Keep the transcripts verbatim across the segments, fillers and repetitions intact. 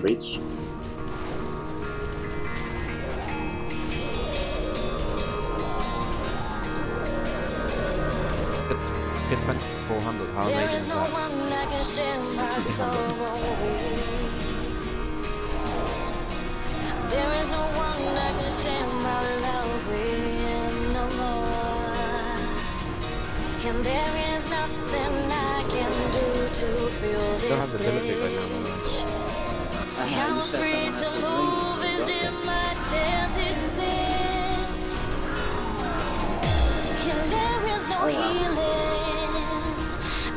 bridge. It's three thousand four hundred, how amazing is that? I don't have the limited right now, though. I know you said someone has to move is in my distance. And there is no healing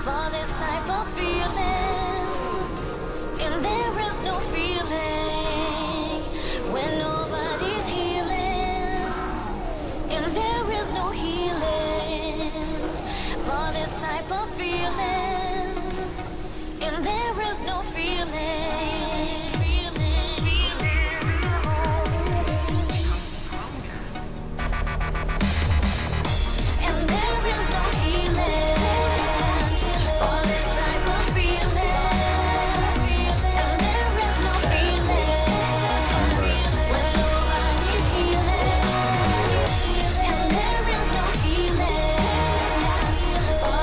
for this type of feeling. And there is no feeling when nobody's healing. And there is no healing for this type of feeling. There is no feeling. Feeling, feeling. And there is no healing for this type of feeling.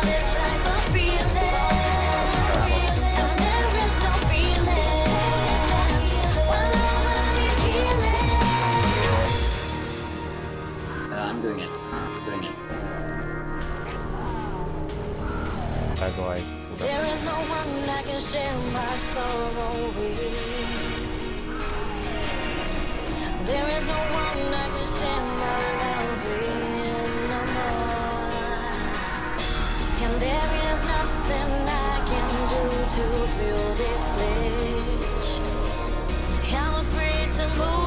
And there is no feeling when nobody's healing. And there is no healing for this type of feeling. I'm doing it. I'm doing it. How do I? There is no one I can share my sorrow with. There is no one I can share my love with no more. And there is nothing I can do to fill this place. I'm afraid to move.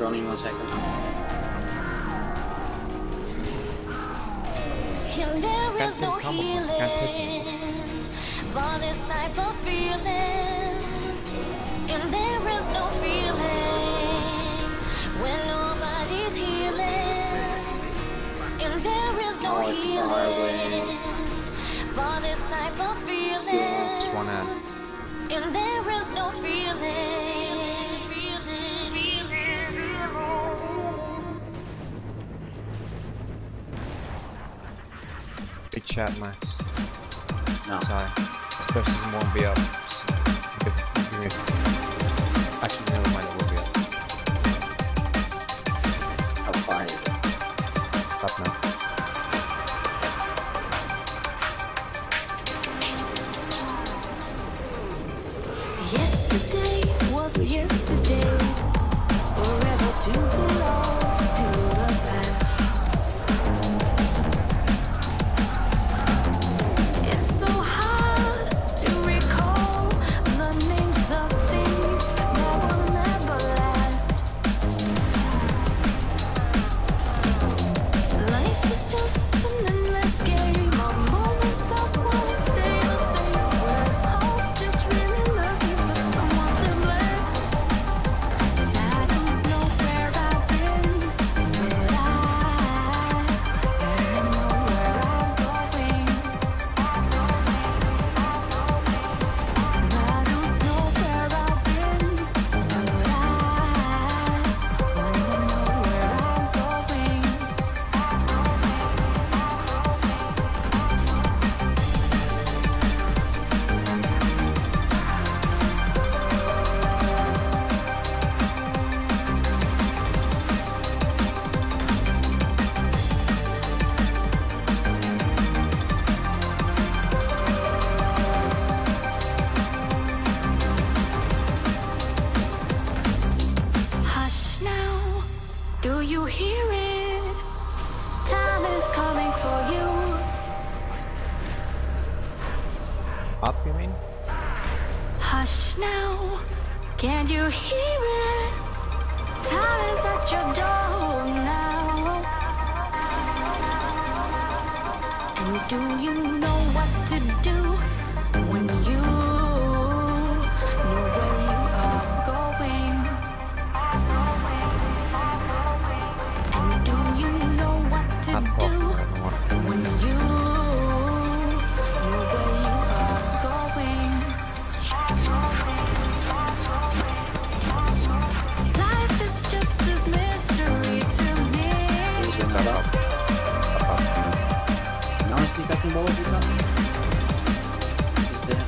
Running one second. And there is no healing for this type of feeling. And there is no feeling when nobody's healing. And there is no oh, healing for this type of feeling. Yeah, and there is no feeling. Big chat, Max. No. Sorry. This person won't be up. So good, good. Actually, never mind, it will be up. How far is it? Up now. Yesterday was yesterday. Forever to belong to the past. Can you hear it? Time is at your door now. And do you know what to do when you know where you are going? And do you know what to do when you know where you are going? Life is just this mystery to me. Is your cut out? Now I see casting balls or something. Is there?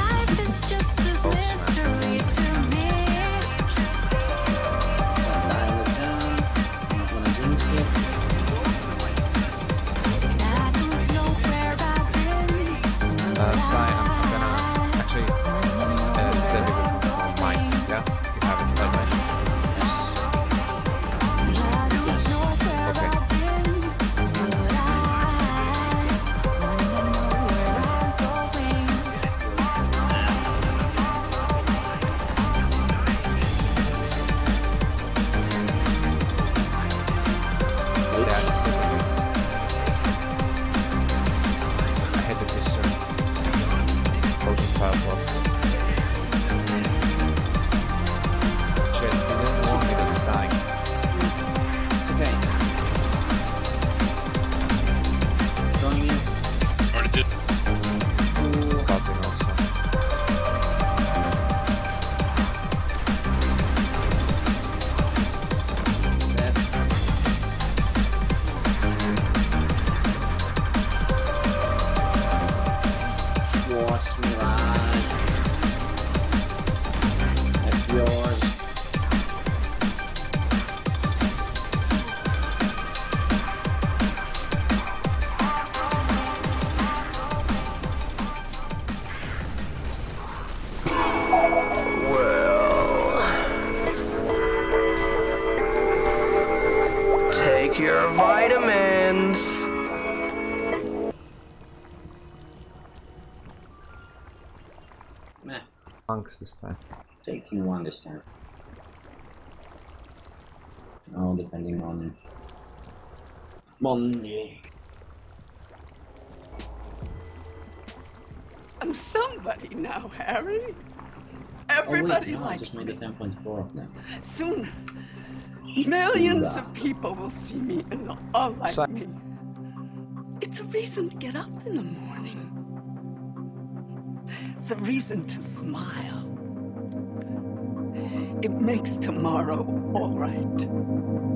Life is just this Oops, mystery man. to me. So I'm dying the town. I'm not gonna jinx it. Uh, sign, I'm gonna actually uh, deliver for mine, yeah? You have it by mine? Yes. Yes. Okay. Oops. Yeah, this is okay. I hated this sir. Firefox. Shit, he didn't want me that's dying. It's okay. Joining you. Already did. Ooh. Copy also. Death. Schwartz Mirage. This time. Taking one this time. Oh, depending on money. I'm somebody now, Harry. Everybody oh, wait, no, likes I just made a ten point four of them. Soon, millions of people will see me and they'll all like so me. It's a reason to get up in the morning. It's a reason to smile. It makes tomorrow all right.